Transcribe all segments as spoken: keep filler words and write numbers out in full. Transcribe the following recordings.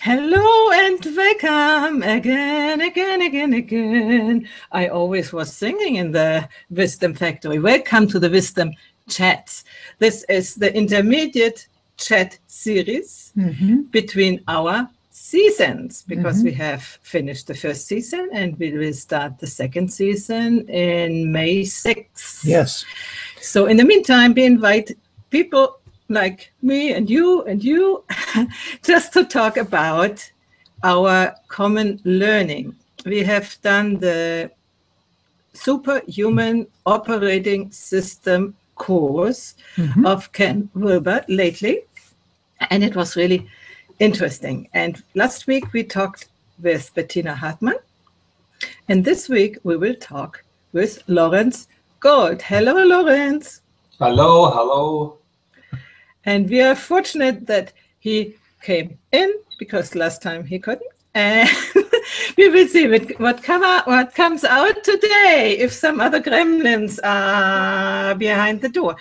Hello and welcome again, again, again, again. I always was singing in the Wisdom Factory. Welcome to the Wisdom Chats. This is the intermediate chat series mm-hmm. between our seasons, because mm-hmm. we have finished the first season and we will start the second season in May sixth. Yes. So in the meantime, we invite people like me and you and you, just to talk about our common learning. We have done the Superhuman Operating System course mm-hmm. of Ken Wilber lately, and it was really interesting. And last week we talked with Bettina Hartmann, and this week we will talk with Lawrence Gold. Hello, Lawrence. Hello, hello. And we are fortunate that he came in, because last time he couldn't. And we will see what, come out, what comes out today, if some other gremlins are behind the door.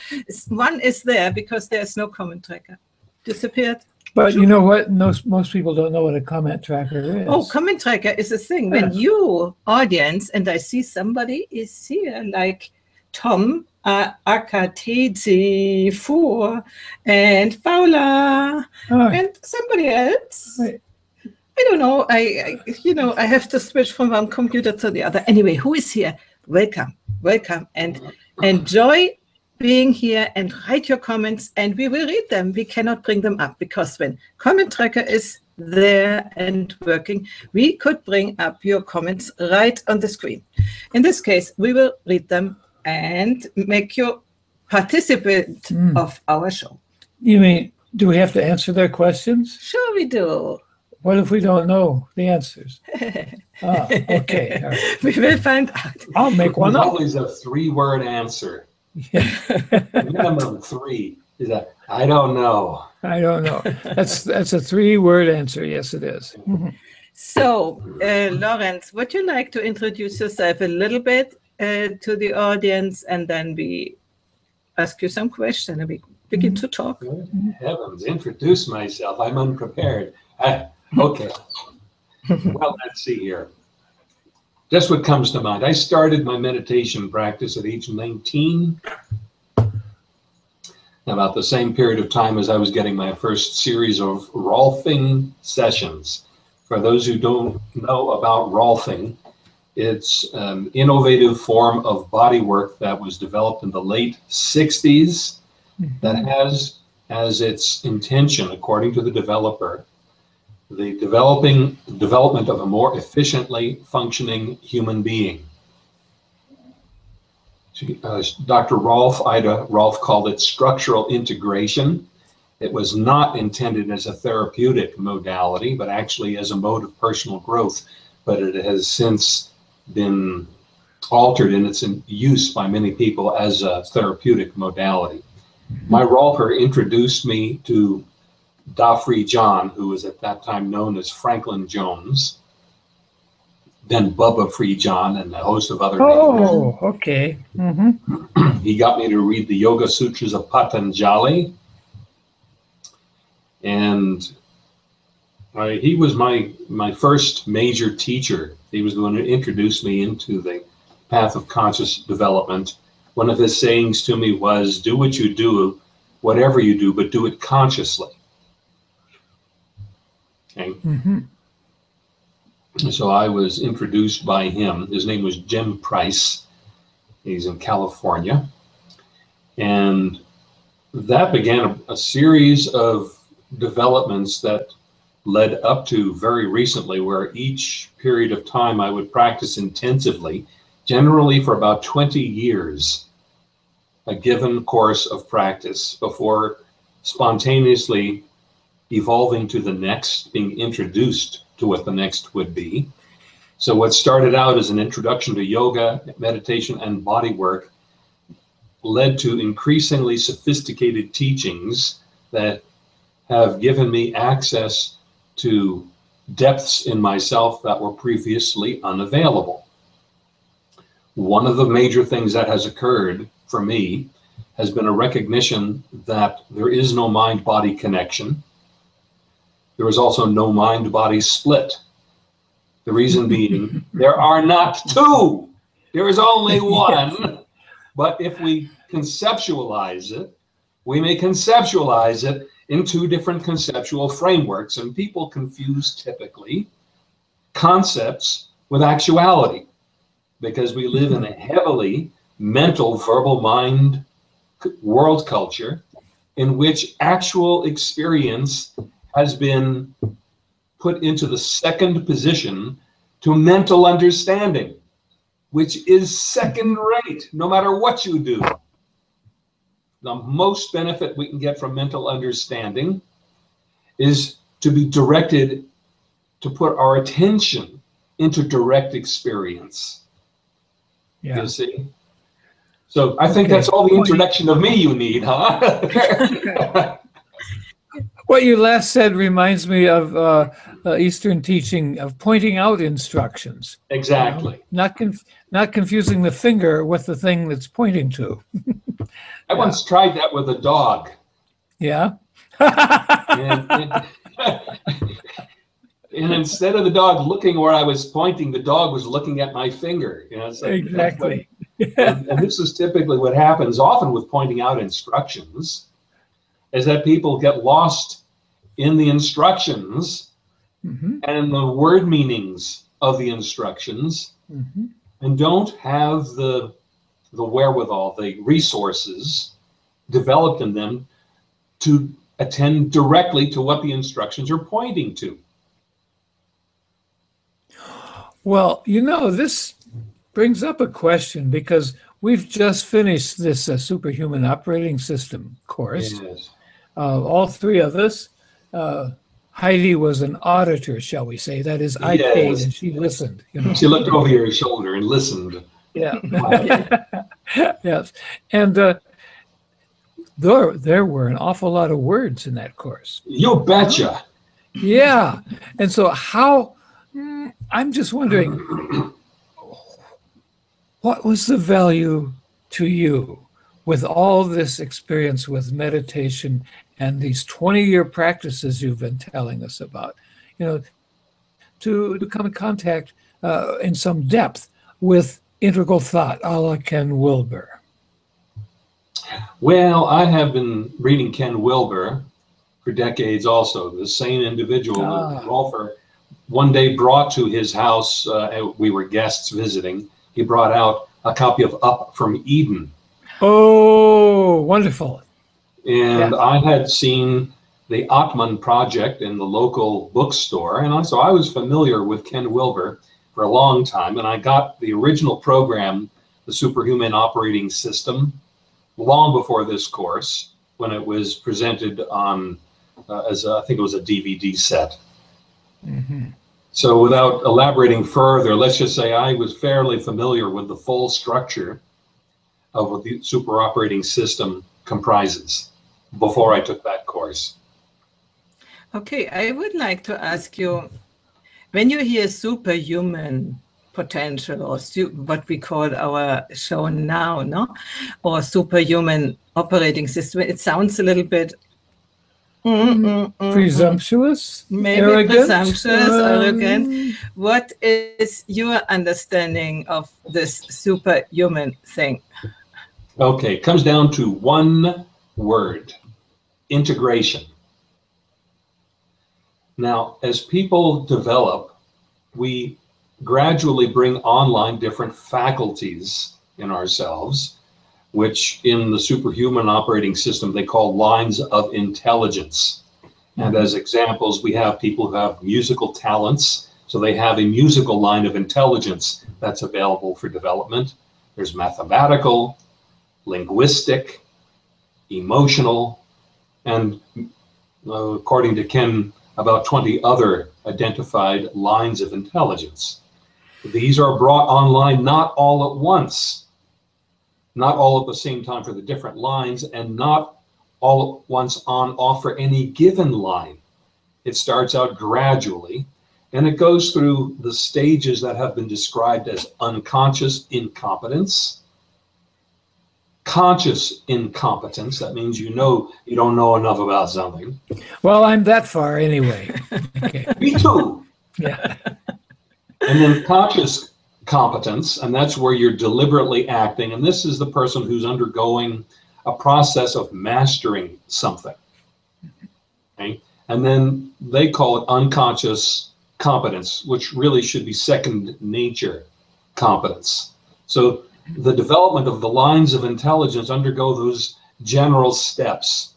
One is there, because there's no comment tracker. Disappeared. But you know what? Most, most people don't know what a comment tracker is. Oh, comment tracker is a thing. When you, audience, and I see somebody is here, like Tom, Uh, Akatezi four and Paula oh. and somebody else. Right. I don't know. I, I, you know, I have to switch from one computer to the other. Anyway, who is here? Welcome, welcome, and enjoy being here. And write your comments, and we will read them. We cannot bring them up because when comment tracker is there and working, we could bring up your comments right on the screen. In this case, we will read them and make you participant mm. of our show. You mean, do we have to answer their questions? Sure we do. What if we don't know the answers? ah, okay. Right. We will find out. I'll make one up. Always a three-word answer. Yeah. Minimum three is that, I don't know. I don't know. That's, that's a three-word answer. Yes, it is. Mm-hmm. So, uh, Lawrence, would you like to introduce yourself a little bit Uh, to the audience, and then we ask you some question and we begin to talk. Good heavens, introduce myself. I'm unprepared. I, okay. Well, let's see here. Just what comes to mind. I started my meditation practice at age nineteen, about the same period of time as I was getting my first series of Rolfing sessions. For those who don't know about Rolfing, it's an innovative form of body work that was developed in the late sixties that has as its intention, according to the developer, the developing development of a more efficiently functioning human being. She, uh, Doctor Rolf, Ida Rolf, called it structural integration. It was not intended as a therapeutic modality, but actually as a mode of personal growth, but it has since been altered in its use by many people as a therapeutic modality. My Rolfer introduced me to Da Free John, who was at that time known as Franklin Jones, then Bubba Free John, and a host of other oh, names. Okay. Mm-hmm. He got me to read the Yoga Sutras of Patanjali, and Uh, he was my, my first major teacher. He was the one who introduced me into the path of conscious development. One of his sayings to me was, do what you do, whatever you do, but do it consciously. Okay. Mm-hmm. So I was introduced by him. His name was Jim Price. He's in California. And that began a, a series of developments that led up to very recently, where each period of time I would practice intensively, generally for about twenty years, a given course of practice, before spontaneously evolving to the next, being introduced to what the next would be. So what started out as an introduction to yoga, meditation, and body work led to increasingly sophisticated teachings that have given me access to depths in myself that were previously unavailable. One of the major things that has occurred for me has been a recognition that there is no mind-body connection, There was also no mind-body split. The reason being, there are not two. There is only one. Yes. But if we conceptualize it, we may conceptualize it in two different conceptual frameworks. And people confuse typically concepts with actuality, because we live in a heavily mental, verbal mind world culture in which actual experience has been put into the second position to mental understanding, which is second rate, no matter what you do. The most benefit we can get from mental understanding is to be directed, to put our attention into direct experience. Yeah. You see? So I think okay. that's all the introduction of me you need, huh? What you last said reminds me of uh, uh, Eastern teaching of pointing out instructions. Exactly. You know? Not conf not confusing the finger with the thing that's pointing to. I yeah. once tried that with a dog. Yeah. and, and, and instead of the dog looking where I was pointing, the dog was looking at my finger. You know, it's like, exactly. and, and this is typically what happens often with pointing out instructions, is that people get lost in the instructions mm-hmm. and the word meanings of the instructions mm-hmm. and don't have the, the wherewithal, the resources developed in them to attend directly to what the instructions are pointing to. Well, you know, this brings up a question, because we've just finished this uh, Superhuman Operating System course. Yes. Uh, all three of us. Uh, Heidi was an auditor, shall we say? That is, I yes. paid and she listened. You know? She looked over your shoulder and listened. Yeah. yes. And uh, there, there were an awful lot of words in that course. You betcha. Yeah. And so how, I'm just wondering, what was the value to you with all this experience with meditation and these twenty year practices you've been telling us about, you know, to, to come in contact uh, in some depth with integral thought, a la Ken Wilber? Well, I have been reading Ken Wilber for decades also, the same individual ah. that Rolfer one day brought to his house, uh, we were guests visiting, he brought out a copy of Up From Eden. Oh, wonderful. And yeah. I had seen the Atman Project in the local bookstore. And I, so I was familiar with Ken Wilber for a long time. And I got the original program, the Superhuman Operating System, long before this course, when it was presented on, uh, as a, I think it was a D V D set. Mm-hmm. So without elaborating further, let's just say I was fairly familiar with the full structure of what the super operating system comprises before I took that course. Okay, I would like to ask you, when you hear superhuman potential, or what we call our show now, no, or superhuman operating system, it sounds a little bit Mm, mm, mm, presumptuous, maybe arrogant. presumptuous, um, arrogant. What is your understanding of this superhuman thing? Okay, it comes down to one word: integration. Now, as people develop, we gradually bring online different faculties in ourselves, which in the superhuman operating system, they call lines of intelligence. And as examples, we have people who have musical talents. So they have a musical line of intelligence that's available for development. There's mathematical, linguistic, emotional, and uh, according to Ken, about twenty other identified lines of intelligence. These are brought online not all at once, not all at the same time for the different lines, and not all at once on off for any given line. It starts out gradually, and it goes through the stages that have been described as unconscious incompetence, conscious incompetence. That means you know you don't know enough about something. Well, I'm that far anyway. Okay. Me too. Yeah. And then conscious competence, and that's where you're deliberately acting. And this is the person who's undergoing a process of mastering something. Okay? And then they call it unconscious competence, which really should be second nature competence. So the development of the lines of intelligence undergo those general steps.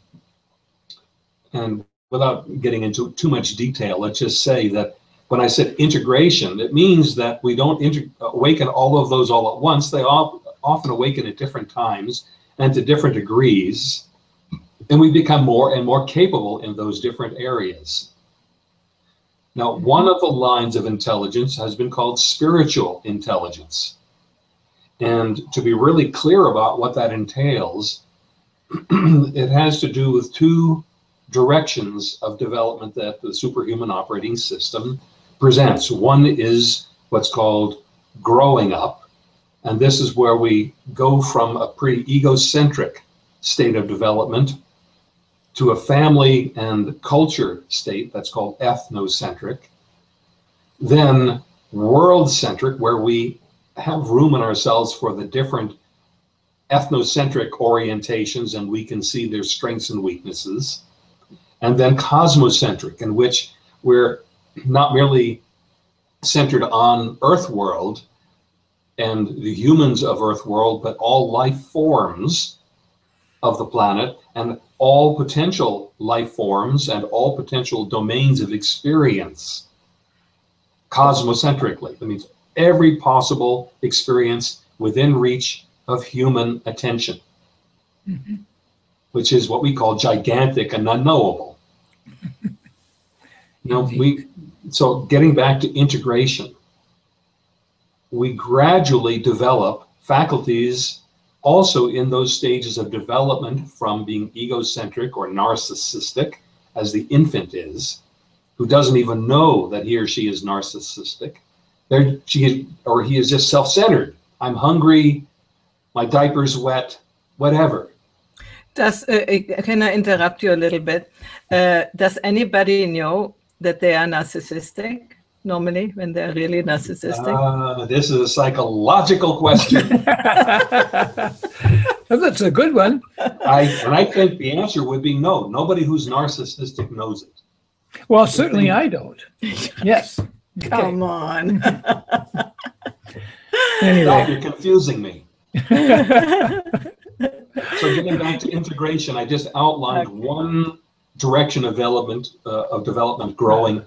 And without getting into too much detail, let's just say that when I said integration, it means that we don't awaken all of those all at once. They all often awaken at different times and to different degrees, and we become more and more capable in those different areas. Now, one of the lines of intelligence has been called spiritual intelligence. And to be really clear about what that entails, it has to do with two directions of development that the superhuman operating system presents. One is what's called growing up. And this is where we go from a pretty egocentric state of development to a family and culture state that's called ethnocentric. Then world-centric, where we have room in ourselves for the different ethnocentric orientations, and we can see their strengths and weaknesses. And then cosmocentric, in which we're not merely centered on Earth world and the humans of Earth world, but all life forms of the planet and all potential life forms and all potential domains of experience cosmocentrically. That means every possible experience within reach of human attention, mm-hmm. which is what we call gigantic and unknowable. You know, we, so getting back to integration, we gradually develop faculties also in those stages of development from being egocentric or narcissistic, as the infant is, who doesn't even know that he or she is narcissistic. There, she or he is just self-centered. I'm hungry, my diaper's wet, whatever. Does uh, can I interrupt you a little bit? Uh, does anybody know that they are narcissistic normally when they're really narcissistic? Uh, this is a psychological question. Well, that's a good one. I and I think the answer would be no. Nobody who's narcissistic knows it. Well, certainly I don't. Yes. Okay. Come on. Anyway. Stop, you're confusing me. So getting back to integration, I just outlined okay. one direction of development, uh, of development growing up.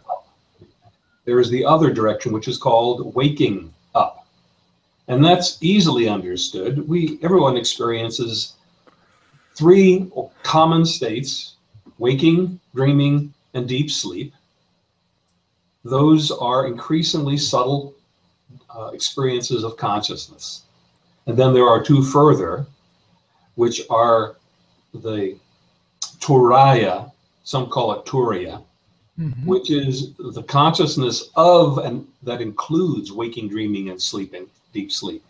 There is the other direction, which is called waking up. And that's easily understood. We, everyone experiences three common states: waking, dreaming, and deep sleep. Those are increasingly subtle uh, experiences of consciousness. And then there are two further, which are the turaya, some call it turiya, mm-hmm. which is the consciousness of, and that includes waking, dreaming, and sleeping, deep sleep.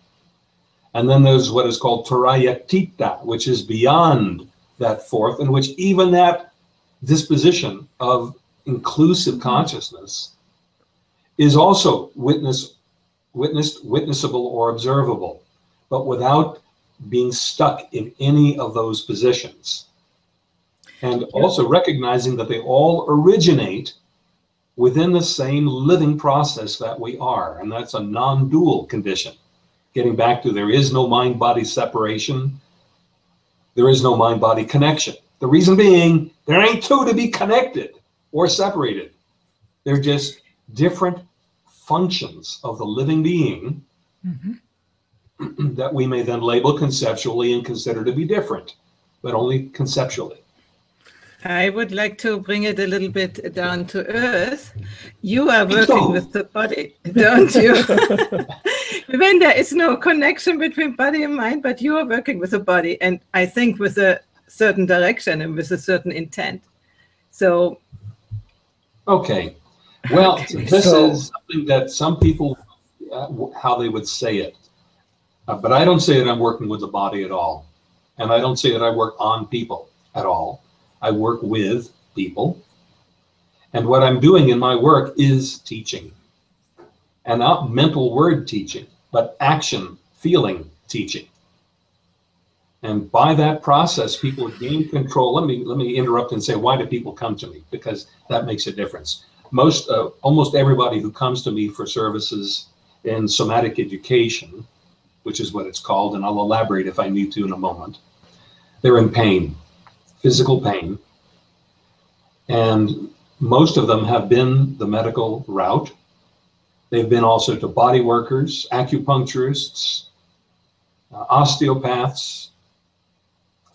And then there's what is called turaya titta, which is beyond that fourth, in which even that disposition of inclusive consciousness is also witness, witnessed, witnessable or observable, but without being stuck in any of those positions. And yeah. also recognizing that they all originate within the same living process that we are, and that's a non-dual condition. Getting back to there is no mind-body separation, there is no mind-body connection. The reason being, there ain't two to be connected or separated. They're just different functions of the living being mm-hmm. that we may then label conceptually and consider to be different, but only conceptually. I would like to bring it a little bit down to earth. You are working so. with the body, don't you? When there is no connection between body and mind, but you are working with the body, and I think with a certain direction and with a certain intent. So. Okay. Well, okay. this so. is something that some people, uh, how they would say it. Uh, but I don't say that I'm working with the body at all. And I don't say that I work on people at all. I work with people. And what I'm doing in my work is teaching. And not mental word teaching, but action, feeling teaching. And by that process, people gain control. Let me, let me interrupt and say, why do people come to me? Because that makes a difference. Most, uh, almost everybody who comes to me for services in somatic education, which is what it's called, and I'll elaborate if I need to in a moment, they're in pain, physical pain. And most of them have been the medical route. They've been also to body workers, acupuncturists, uh, osteopaths,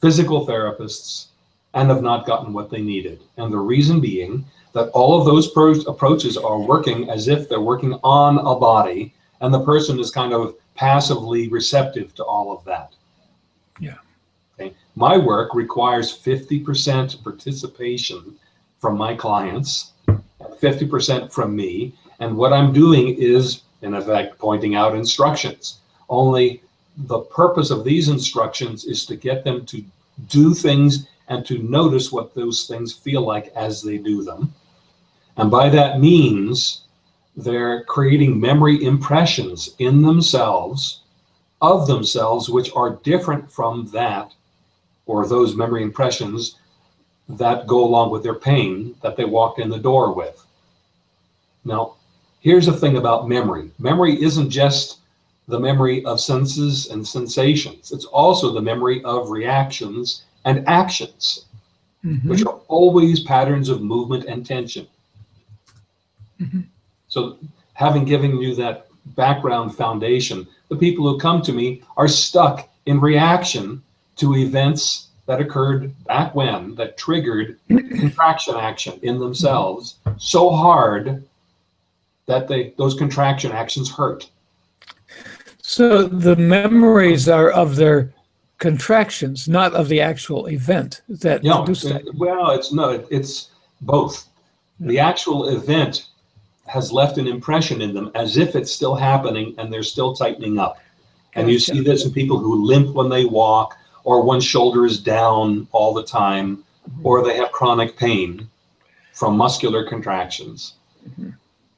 physical therapists, and have not gotten what they needed. And the reason being that all of those approaches are working as if they're working on a body, and the person is kind of passively receptive to all of that. Yeah. Okay. My work requires fifty percent participation from my clients, fifty percent from me, and what I'm doing is, in effect, pointing out instructions. Only the purpose of these instructions is to get them to do things and to notice what those things feel like as they do them. And by that means, they're creating memory impressions in themselves, of themselves, which are different from that, or those memory impressions that go along with their pain that they walked in the door with. Now, here's the thing about memory. Memory isn't just the memory of senses and sensations. It's also the memory of reactions and actions, mm-hmm. which are always patterns of movement and tension. Mm-hmm. So having given you that background foundation, the people who come to me are stuck in reaction to events that occurred back when, that triggered contraction action in themselves so hard that they, those contraction actions hurt. So the memories are of their contractions, not of the actual event that no, produced it, that. Well, it's, no, it, it's both. Yeah. The actual event has left an impression in them as if it's still happening and they're still tightening up. And gotcha. You see this in people who limp when they walk, or one shoulder is down all the time, mm-hmm. or they have chronic pain from muscular contractions. Mm-hmm.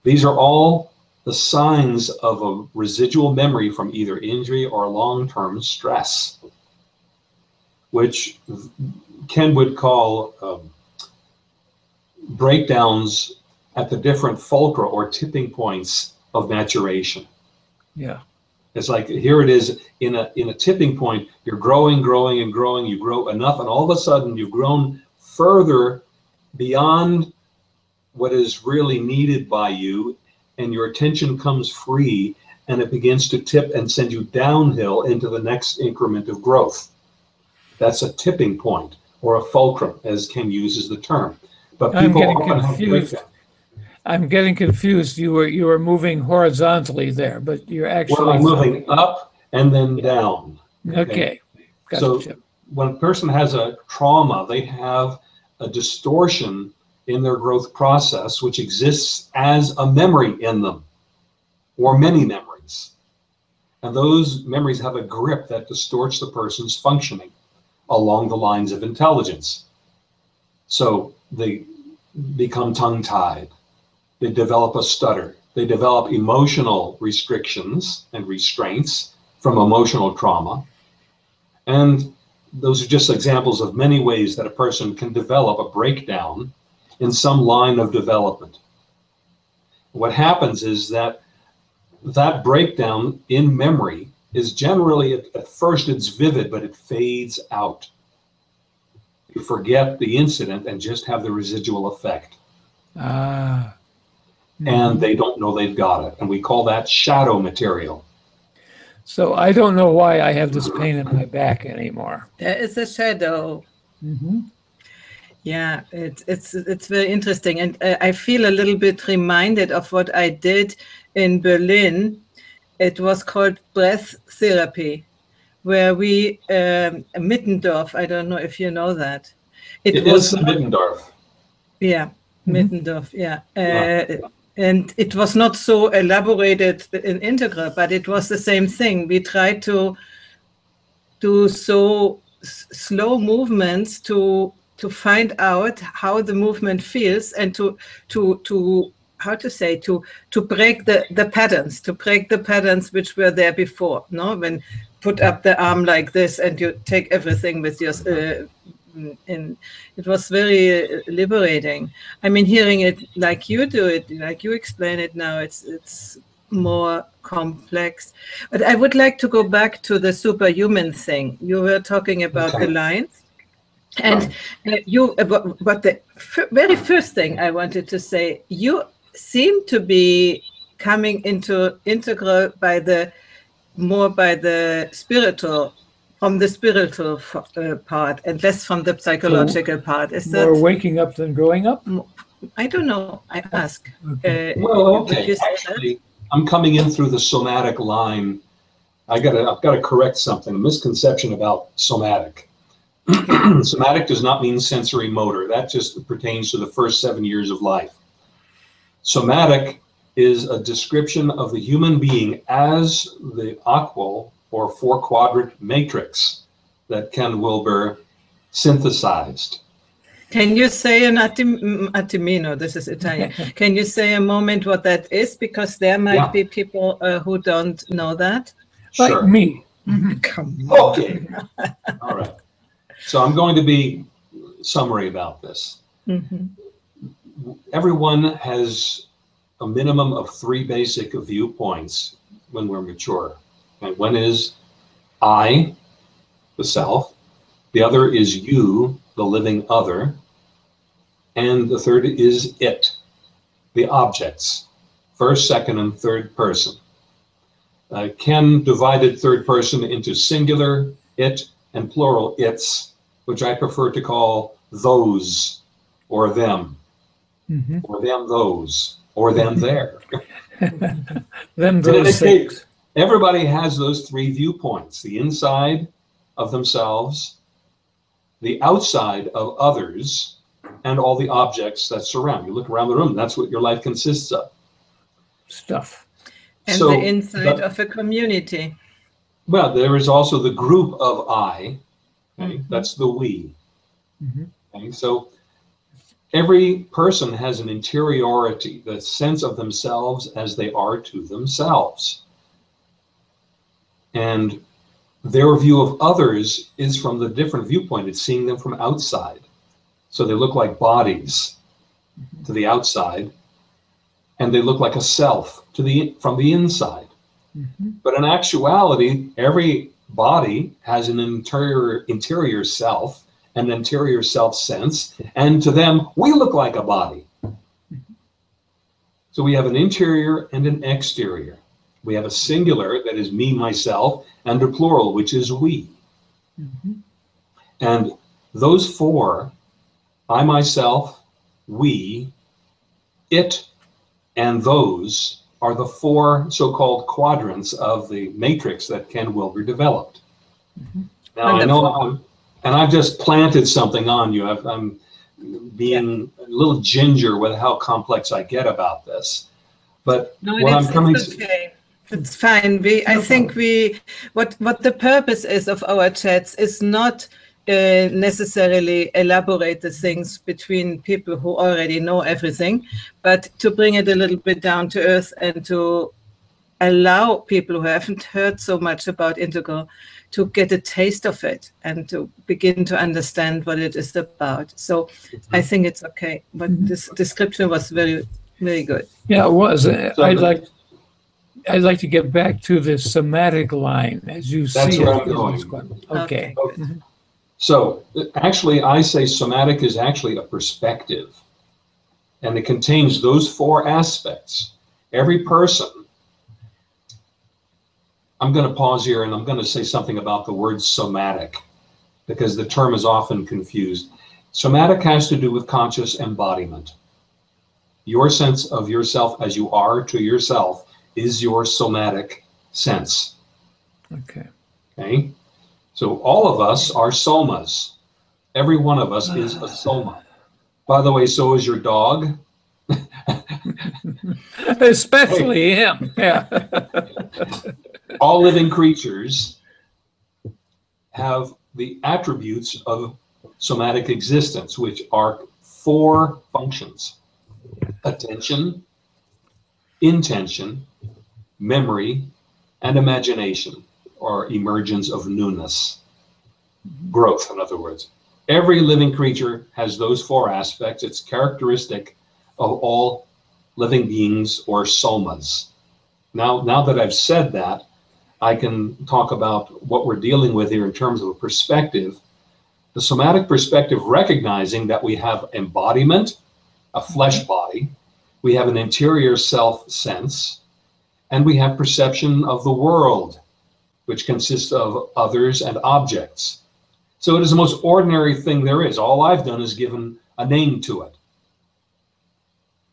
These are all the signs of a residual memory from either injury or long-term stress, which Ken would call um, breakdowns at the different fulcra or tipping points of maturation. Yeah. It's like, here it is in a, in a tipping point, you're growing, growing, and growing, you grow enough, and all of a sudden you've grown further beyond what is really needed by you, and your attention comes free, and it begins to tip and send you downhill into the next increment of growth. That's a tipping point, or a fulcrum, as Ken uses the term. But people I'm getting confused. I'm getting confused. You were you were moving horizontally there, but you're actually well, I'm moving up and then down. Okay. okay. Gotcha. So when a person has a trauma, they have a distortion in their growth process, which exists as a memory in them, or many memories. And those memories have a grip that distorts the person's functioning along the lines of intelligence. So they become tongue-tied. They develop a stutter. They develop emotional restrictions and restraints from emotional trauma. And those are just examples of many ways that a person can develop a breakdown in some line of development. What happens is that that breakdown in memory is generally, at, at first it's vivid, but it fades out. You forget the incident and just have the residual effect. Ah. And they don't know they've got it. And we call that shadow material. So I don't know why I have this pain in my back anymore. There is a shadow. Mm-hmm. Yeah, it's, it's, it's very interesting. And I feel a little bit reminded of what I did in Berlin. It was called breath therapy, where we, um, Mittendorf, I don't know if you know that. It, it was is Mittendorf. Yeah, Mittendorf, yeah. Uh, yeah. And it was not so elaborated and integral, but it was the same thing. We tried to do so s slow movements to to find out how the movement feels, and to to to how to say to to break the the patterns, to break the patterns which were there before. No, when put up the arm like this and you take everything with your. Uh, and it was very liberating. I mean, hearing it like you do it, like you explain it now, it's it's more complex. But I would like to go back to the superhuman thing. You were talking about okay. the lines, and right. you. But the very first thing I wanted to say, you seem to be coming into integral by the more by the spiritual. From the spiritual uh, part and less from the psychological so part. Is more that waking up than growing up? I don't know. I ask. Okay. Uh, well, okay. Actually, I'm coming in through the somatic line. I gotta, I've got to correct something. A misconception about somatic. Somatic does not mean sensory motor. That just pertains to the first seven years of life. Somatic is a description of the human being as the aqual, or four quadrant matrix that Ken Wilber synthesized. Can you say an attimino, attimino this is Italian, can you say a moment what that is? Because there might yeah. be people uh, who don't know that. Like sure. me. Come on. Okay, all right. So I'm going to be summary about this. Mm-hmm. Everyone has a minimum of three basic viewpoints when we're mature. And one is I, the self, the other is you, the living other, and the third is it, the objects, first, second, and third person. Uh, Ken divided third person into singular it and plural its, which I prefer to call those or them, mm-hmm. or them those, or them there. Them those things. Everybody has those three viewpoints, the inside of themselves, the outside of others, and all the objects that surround. You look around the room, that's what your life consists of. Stuff. And so, the inside the, of a community. Well, there is also the group of I. Okay? Mm-hmm. That's the we. Mm-hmm. Okay? So every person has an interiority, the sense of themselves as they are to themselves. And their view of others is from the different viewpoint. It's seeing them from outside. So they look like bodies to the outside, and they look like a self to the, from the inside. Mm-hmm. But in actuality, every body has an interior, interior self, an interior self sense, and to them, we look like a body. So we have an interior and an exterior. We have a singular, that is me, myself, and a plural, which is we. Mm-hmm. And those four, I, myself, we, it, and those, are the four so-called quadrants of the matrix that Ken Wilber developed. Mm-hmm. Now, I know, I'm, and I've just planted something on you. I've, I'm being yeah. a little ginger with how complex I get about this. But no, what I'm coming it's okay. to... It's fine. We, no I think problem. we, what what the purpose is of our chats is not uh, necessarily elaborate the things between people who already know everything, but to bring it a little bit down to earth and to allow people who haven't heard so much about integral to get a taste of it and to begin to understand what it is about. So mm-hmm. I think it's okay. But mm-hmm. this description was very, very good. Yeah, it was. So I'd the, like. I'd like to get back to the somatic line, as you that's see. That's where I'm going. Okay. Okay. So, actually, I say somatic is actually a perspective, and it contains those four aspects. Every person, I'm going to pause here, and I'm going to say something about the word somatic, because the term is often confused. Somatic has to do with conscious embodiment. Your sense of yourself as you are to yourself is your somatic sense. Okay. Okay. So all of us are somas. Every one of us is a soma. By the way, so is your dog. Especially him. Yeah. All living creatures have the attributes of somatic existence, which are four functions: attention, intention, memory, and imagination, or emergence of newness, growth, in other words. Every living creature has those four aspects. It's characteristic of all living beings, or somas. Now, now that I've said that, I can talk about what we're dealing with here in terms of a perspective. The somatic perspective, recognizing that we have embodiment, a flesh body, we have an interior self-sense, and we have perception of the world, which consists of others and objects. So it is the most ordinary thing there is. All I've done is given a name to it.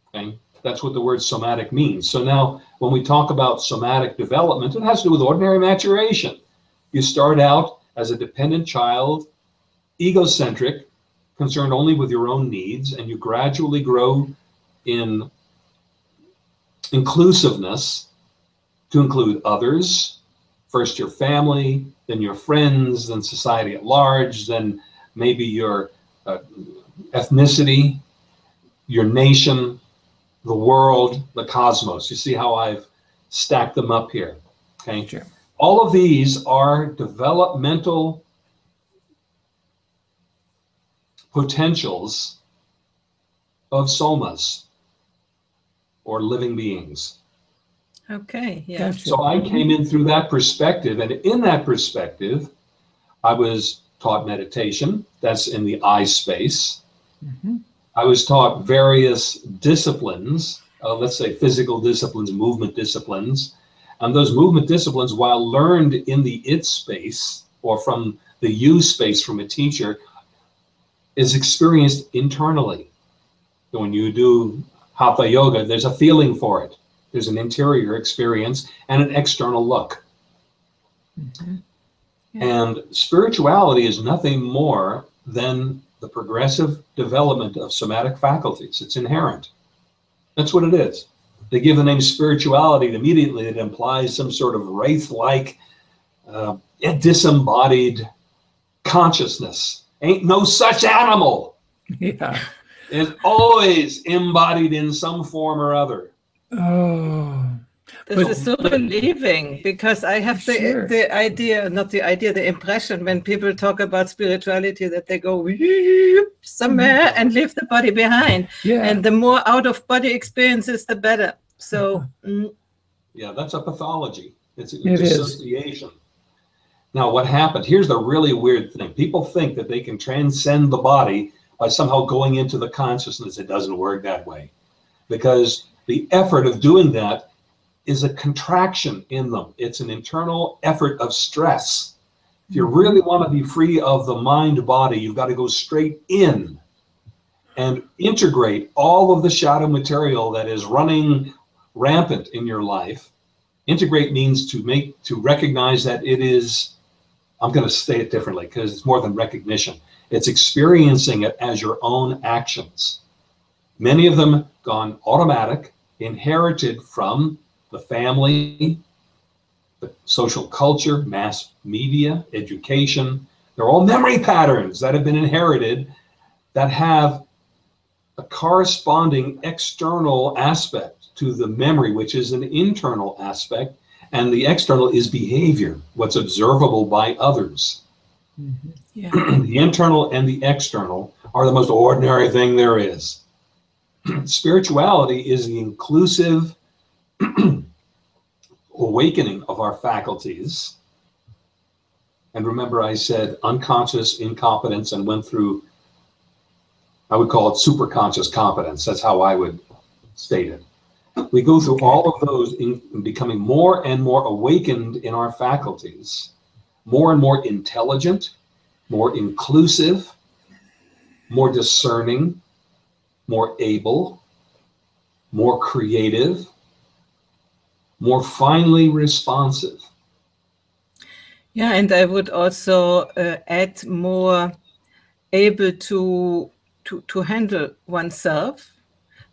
Okay? That's what the word somatic means. So now, when we talk about somatic development, it has to do with ordinary maturation. You start out as a dependent child, egocentric, concerned only with your own needs, and you gradually grow in inclusiveness to include others, first your family, then your friends, then society at large, then maybe your uh, ethnicity, your nation, the world, the cosmos. You see how I've stacked them up here, okay? Sure. All of these are developmental potentials of somas, or living beings. Okay, yeah. Gotcha. So I came in through that perspective, and in that perspective, I was taught meditation. That's in the I space. Mm-hmm. I was taught various disciplines, uh, let's say physical disciplines, movement disciplines, and those movement disciplines, while learned in the it space, or from the you space from a teacher, is experienced internally. When you do hatha yoga, there's a feeling for it. There's an interior experience and an external look. Mm-hmm. Yeah. And spirituality is nothing more than the progressive development of somatic faculties. It's inherent. That's what it is. They give the name spirituality, and immediately it implies some sort of wraith-like, uh, disembodied consciousness. Ain't no such animal. Yeah. It's always embodied in some form or other. Oh. This but, is so believing, because I have the, sure. the idea, not the idea, the impression when people talk about spirituality that they go somewhere and leave the body behind. Yeah. And the more out-of-body experiences, the better. So, mm. Yeah, that's a pathology. It's an it dissociation. Is. Now, what happened? Here's the really weird thing. People think that they can transcend the body by somehow going into the consciousness. It doesn't work that way, because the effort of doing that is a contraction in them. It's an internal effort of stress. If you really want to be free of the mind-body, you've got to go straight in and integrate all of the shadow material that is running rampant in your life. Integrate means to make, to recognize that it is, I'm going to say it differently because it's more than recognition. It's experiencing it as your own actions. Many of them gone automatic, inherited from the family, the social culture, mass media, education. They're all memory patterns that have been inherited that have a corresponding external aspect to the memory, which is an internal aspect, and the external is behavior, what's observable by others. Mm-hmm. Yeah. The internal and the external are the most ordinary thing there is. Spirituality is the inclusive awakening of our faculties. And remember, I said unconscious incompetence, and went through, I would call it superconscious competence. That's how I would state it. We go through all of those in becoming more and more awakened in our faculties, more and more intelligent, more inclusive, more discerning, more able, more creative, more finely responsive. Yeah, and I would also uh, add more able to, to, to handle oneself,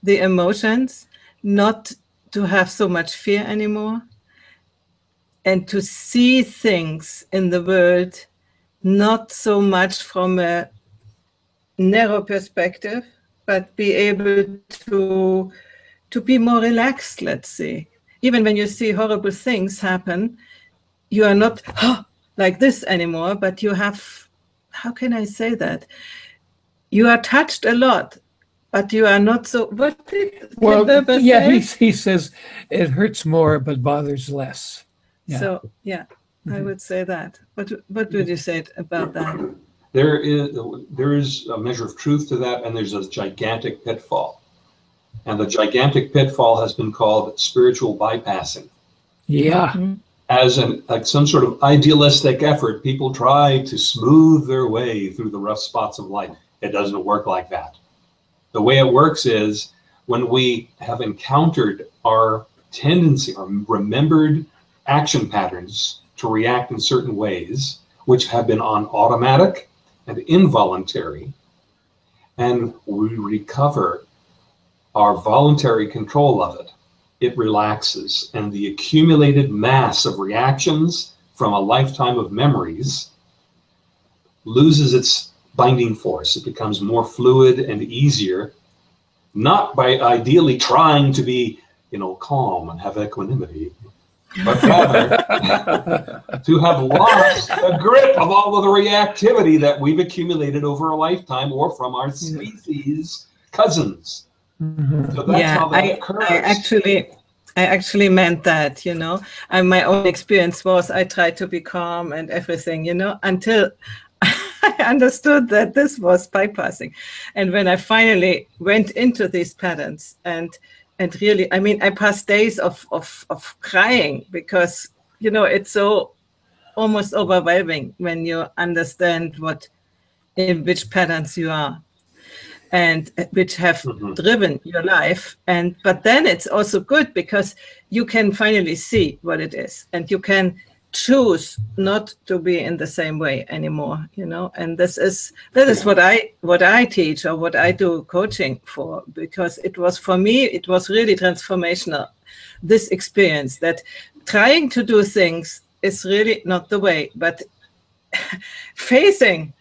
the emotions, not to have so much fear anymore, and to see things in the world not so much from a narrow perspective, but be able to, to be more relaxed, let's say. Even when you see horrible things happen, you are not oh, like this anymore, but you have, how can I say that? You are touched a lot, but you are not so, what did well, Wilber yeah, say? He, he says it hurts more, but bothers less. Yeah. So, yeah, mm-hmm. I would say that. What, what would you say about that? There is, there is a measure of truth to that, and there's a gigantic pitfall. And the gigantic pitfall has been called spiritual bypassing. Yeah. Mm-hmm. As an, like some sort of idealistic effort, people try to smooth their way through the rough spots of life. It doesn't work like that. The way it works is when we have encountered our tendency, our remembered action patterns to react in certain ways, which have been on automatic and involuntary, and we recover our voluntary control of it, it relaxes, and the accumulated mass of reactions from a lifetime of memories loses its binding force. It becomes more fluid and easier, not by ideally trying to be, you know, calm and have equanimity, but rather to have lost the grip of all of the reactivity that we've accumulated over a lifetime or from our species cousins. Mm-hmm. So that's yeah, how that I, occurs. I actually, I actually meant that, you know, and my own experience was I tried to be calm and everything, you know, until I understood that this was bypassing. And when I finally went into these patterns and and really, I mean, I passed days of, of, of crying because, you know, it's so almost overwhelming when you understand what, in which patterns you are and which have mm-hmm. driven your life. And, but then it's also good because you can finally see what it is and you can choose not to be in the same way anymore, you know, and this is, that is what I, what I teach or what I do coaching for, because it was, for me, it was really transformational, this experience that trying to do things is really not the way, but facing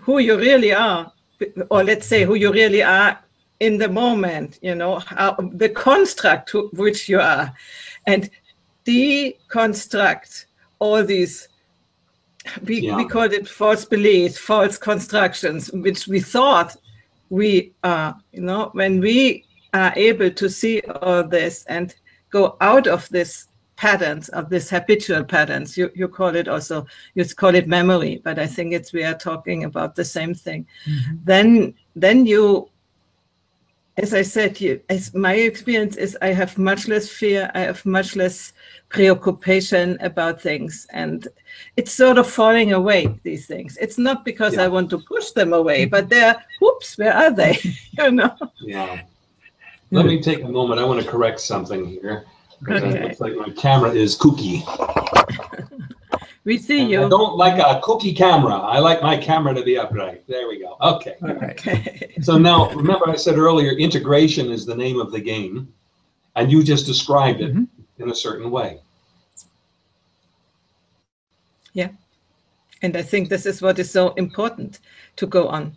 who you really are, or let's say who you really are in the moment, you know, how, the construct to which you are, and deconstruct all these, we, yeah. we called it false beliefs, false constructions, which we thought we are, you know, when we are able to see all this and go out of this patterns, of this habitual patterns, you, you call it also, you call it memory, but I think it's, we are talking about the same thing. Mm-hmm. Then, then you, as I said, you, as my experience is I have much less fear, I have much less preoccupation about things, and it's sort of falling away, these things. It's not because yeah. I want to push them away, but they're, whoops, where are they? You know? Yeah. Let me take a moment. I want to correct something here. Okay. It looks like my camera is kooky. We see and you. I don't like a kooky camera. I like my camera to be upright. There we go. Okay. All right. Okay. So now, remember I said earlier, integration is the name of the game, and you just described it mm-hmm. in a certain way. Yeah. And I think this is what is so important to go on.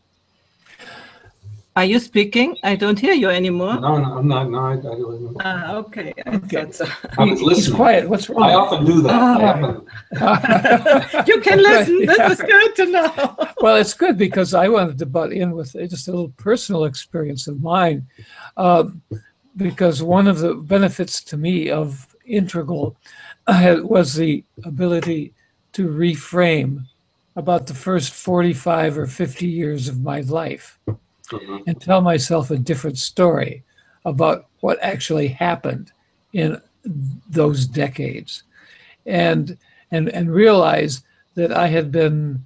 Are you speaking? I don't hear you anymore. No, no, I'm not. No, I, I don't. Ah, okay. I okay. So. I was listening. He's quiet. What's wrong? I often do that. Ah. Often. You can listen. This yeah. is good to know. Well, it's good because I wanted to butt in with just a little personal experience of mine, uh, because one of the benefits to me of Integral uh, was the ability to reframe about the first forty-five or fifty years of my life. Mm-hmm. And tell myself a different story about what actually happened in those decades, and and and realize that I had been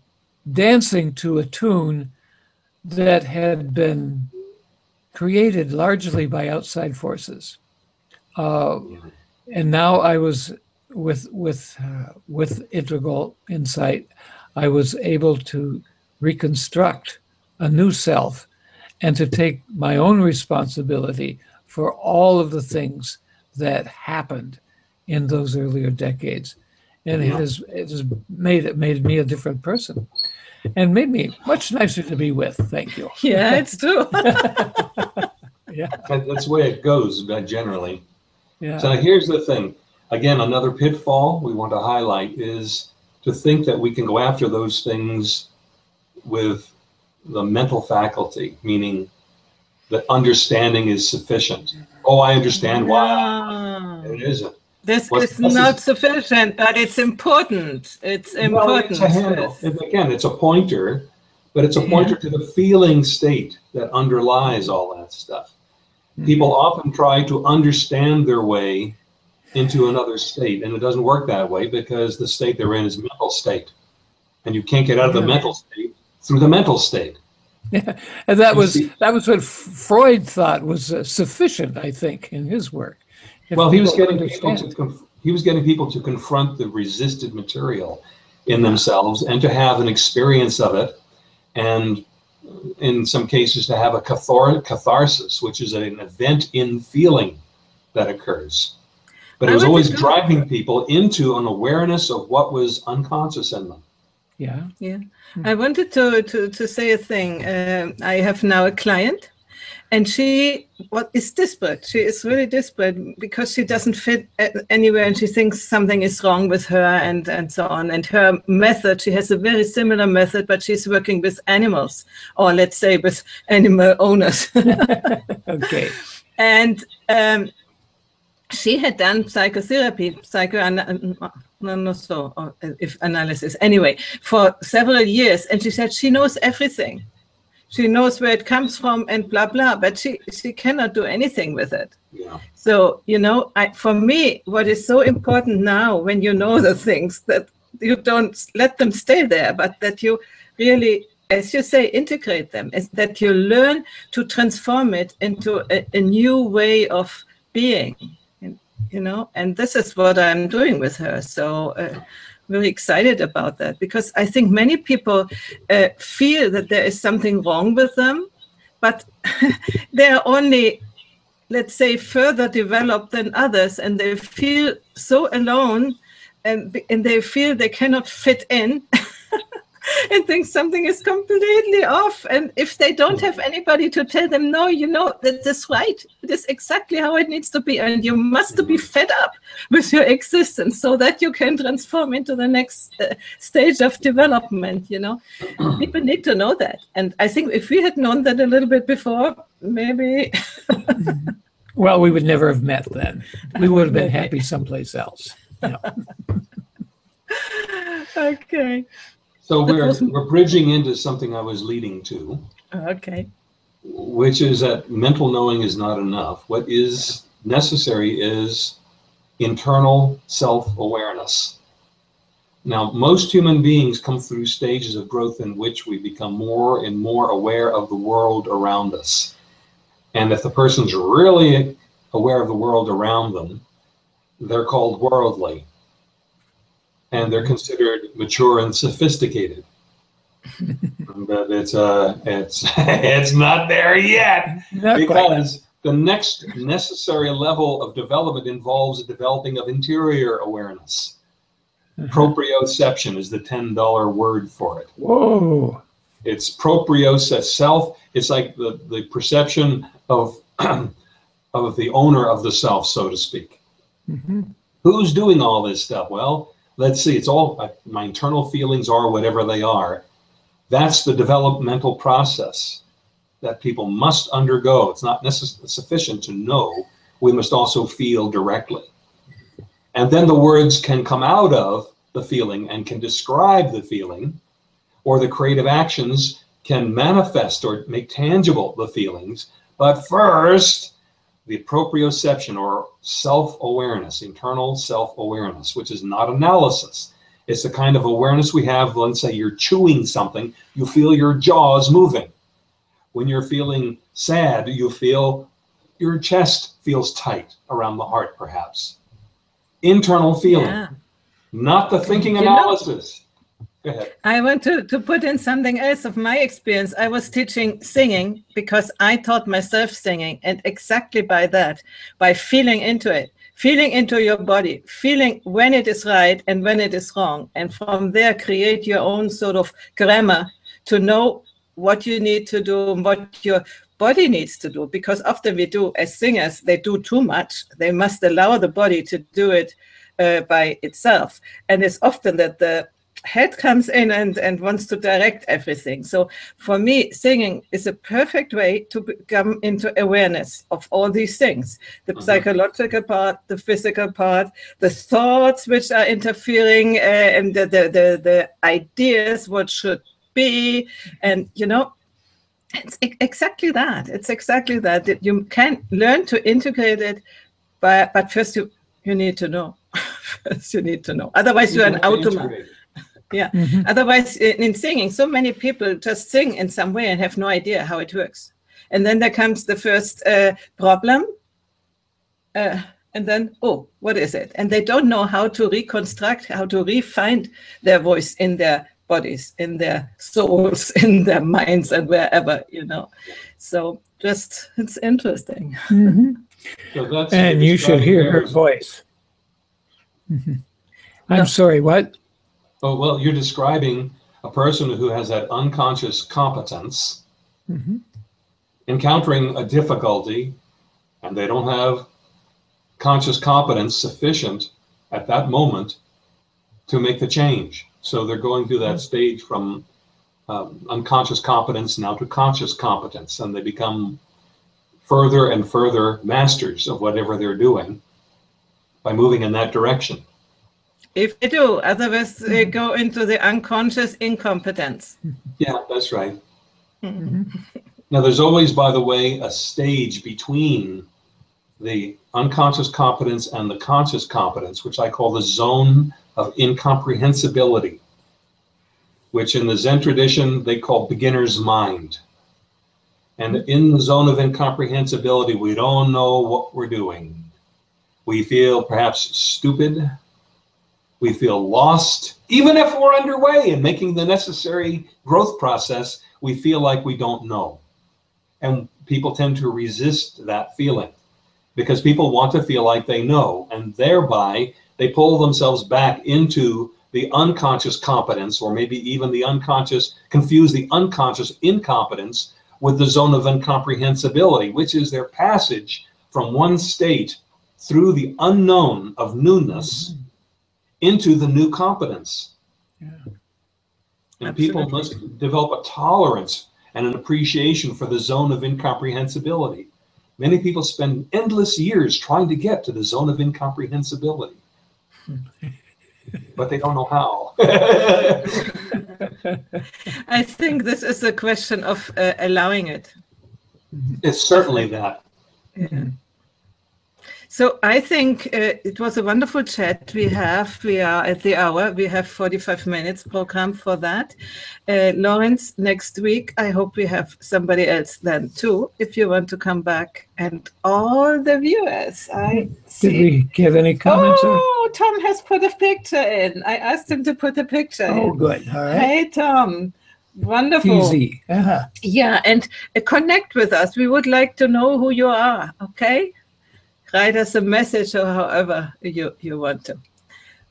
dancing to a tune that had been created largely by outside forces, uh, and now I was with with uh, with Integral Insight, I was able to reconstruct a new self. And to take my own responsibility for all of the things that happened in those earlier decades. and it has, it has made it made me a different person, and made me much nicer to be with. Thank you. Yeah, it's true. Yeah, that, that's the way it goes generally. Yeah. So here's the thing. Again, another pitfall we want to highlight is to think that we can go after those things with the mental faculty, meaning that understanding is sufficient. Oh, I understand why. No. It isn't. This what, is this not is, sufficient, but it's important. It's important. Well, it's a handle. It, again, it's a pointer, but it's a pointer yeah. to the feeling state that underlies all that stuff. Mm-hmm. People often try to understand their way into another state, and it doesn't work that way, because the state they're in is mental state, and you can't get out of the mental state through the mental state. Yeah, and that was that was what Freud thought was uh, sufficient, I think, in his work. If well, he was getting people to he was getting people to confront the resisted material in themselves and to have an experience of it, and in some cases to have a cathar catharsis, which is an event in feeling that occurs. But it was always driving people into an awareness of what was unconscious in them. Yeah. Yeah. I wanted to, to, to say a thing. Uh, I have now a client, and she what is disparate. She is really disparate because she doesn't fit anywhere, and she thinks something is wrong with her, and, and so on. And her method, she has a very similar method, but she's working with animals, or let's say with animal owners. Okay. And... Um, she had done psychotherapy, psychoanalysis, no, no, so, or if analysis, anyway, for several years. And she said she knows everything. She knows where it comes from and blah, blah, but she, she cannot do anything with it. Yeah. So, you know, I, for me, what is so important now, when you know the things, that you don't let them stay there, but that you really, as you say, integrate them, is that you learn to transform it into a, a new way of being. You know, and this is what I'm doing with her. So uh, really excited about that, because I think many people uh, feel that there is something wrong with them, but they're only, let's say, further developed than others, and they feel so alone, and, and they feel they cannot fit in and think something is completely off. And if they don't have anybody to tell them, no, you know, that is right. It is exactly how it needs to be. And you must be fed up with your existence so that you can transform into the next uh, stage of development, you know. People need to know that. And I think if we had known that a little bit before, maybe. Well, we would never have met then. We would have been happy someplace else. No. Okay. So we're, we're bridging into something I was leading to, okay, which is that mental knowing is not enough. What is necessary is internal self-awareness. Now, most human beings come through stages of growth in which we become more and more aware of the world around us. And if the person's really aware of the world around them, they're called worldly. And they're considered mature and sophisticated. But it's uh, it's it's not there yet, not because quite. The next necessary level of development involves a developing of interior awareness. Proprioception is the ten dollar word for it. Whoa! It's proprioception. Self. It's like the the perception of of the owner of the self, so to speak. Mm-hmm. Who's doing all this stuff? Well. Let's see, it's all, my internal feelings are whatever they are. That's the developmental process that people must undergo. It's not necessarily sufficient to know. We must also feel directly. And then the words can come out of the feeling and can describe the feeling, or the creative actions can manifest or make tangible the feelings. But first, the proprioception, or self-awareness, internal self-awareness, which is not analysis. It's the kind of awareness we have, let's say you're chewing something, you feel your jaws moving. When you're feeling sad, you feel your chest feels tight around the heart, perhaps. Internal feeling, yeah. Not the thinking analysis. You know, Go ahead. I want to, to put in something else of my experience. I was teaching singing because I taught myself singing, and exactly by that, by feeling into it, feeling into your body, feeling when it is right and when it is wrong. And from there, create your own sort of grammar to know what you need to do and what your body needs to do. Because often we do, as singers, they do too much. They must allow the body to do it uh, by itself. And it's often that the head comes in and, and wants to direct everything. So for me, singing is a perfect way to come into awareness of all these things, the mm-hmm. psychological part, the physical part, the thoughts which are interfering, uh, and the, the, the, the ideas, what should be. And, you know, it's exactly that. It's exactly that. that you can learn to integrate it, but, but first you, you need to know. first you need to know. Otherwise you're an automaton. Yeah. Mm-hmm. Otherwise, in singing, so many people just sing in some way and have no idea how it works. And then there comes the first uh, problem. Uh, and then, oh, what is it? And they don't know how to reconstruct, how to refine their voice in their bodies, in their souls, in their minds, and wherever, you know. So just, it's interesting. Mm-hmm. So that's and you should hear her voice. Mm-hmm. I'm no. sorry, what? Oh, well, you're describing a person who has that unconscious competence, mm-hmm. encountering a difficulty, and they don't have conscious competence sufficient at that moment to make the change. So they're going through that stage from um, unconscious competence now to conscious competence, and they become further and further masters of whatever they're doing by moving in that direction. If they do, otherwise they go into the unconscious incompetence. Yeah, that's right. Mm-hmm. Now, there's always, by the way, a stage between the unconscious competence and the conscious competence, which I call the zone of incomprehensibility, which in the Zen tradition they call beginner's mind. And in the zone of incomprehensibility, we don't know what we're doing. We feel perhaps stupid. We feel lost. Even if we're underway and making the necessary growth process, we feel like we don't know. And people tend to resist that feeling because people want to feel like they know, and thereby they pull themselves back into the unconscious competence, or maybe even the unconscious, confuse the unconscious incompetence with the zone of incomprehensibility, which is their passage from one state through the unknown of newness into the new competence. Yeah. And Absolutely. People must develop a tolerance and an appreciation for the zone of incomprehensibility. Many people spend endless years trying to get to the zone of incomprehensibility, but they don't know how. I think this is a question of uh, allowing it. It's certainly that. Yeah. So I think uh, it was a wonderful chat we have. We are at the hour. We have forty-five minutes program for that. Uh, Lawrence, next week, I hope we have somebody else then too, if you want to come back. And all the viewers, I see. Did we give any comments? Oh, or? Tom has put a picture in. I asked him to put a picture oh, in. Oh, good. All right. Hey, Tom. Wonderful. Easy. Uh-huh. Yeah, and uh, connect with us. We would like to know who you are, okay? Write us a message or however you, you want to.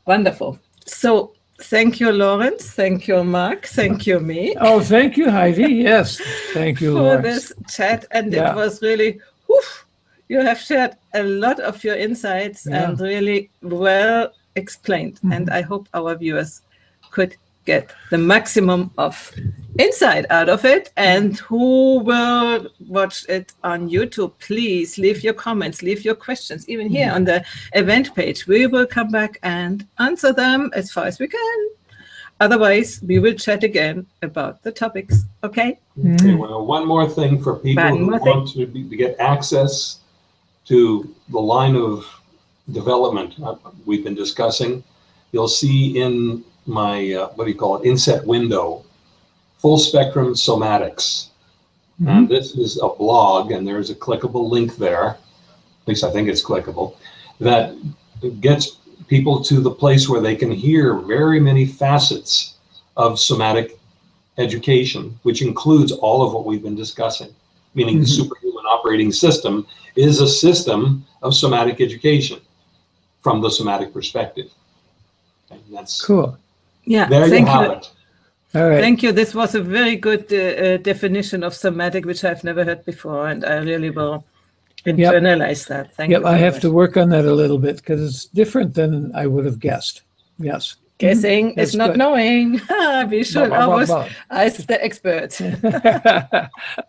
Wonderful. So thank you, Lawrence. Thank you, Mark. Thank you, me. Oh, thank you, Heidi. Yes. Thank you, Lawrence. For this chat. And yeah. It was really, woof, you have shared a lot of your insights yeah. and really well explained. Mm-hmm. And I hope our viewers could get the maximum of insight out of it. And who will watch it on YouTube, please leave your comments, leave your questions, even here yeah. on the event page. We will come back and answer them as far as we can. Otherwise, we will chat again about the topics, okay? Okay, well, one more thing for people one who want to, be, to get access to the line of development we've been discussing. You'll see in my uh, what do you call it inset window, full-spectrum somatics. Mm-hmm. And this is a blog, and there's a clickable link there, at least I think it's clickable, that gets people to the place where they can hear very many facets of somatic education, which includes all of what we've been discussing, meaning mm-hmm. the superhuman operating system is a system of somatic education from the somatic perspective. And that's cool. Yeah, there you have it. All right. Thank you. This was a very good uh, definition of somatic, which I've never heard before, and I really will internalize yep. that. Thank yep. you. I have much. to work on that a little bit, because it's different than I would have guessed. Yes. Guessing mm-hmm. is not good. knowing. We should bah, bah, always bah, bah. ask the experts. All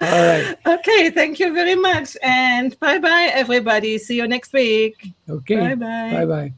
right. Okay. Thank you very much, and bye bye, everybody. See you next week. Okay. Bye bye. Bye bye.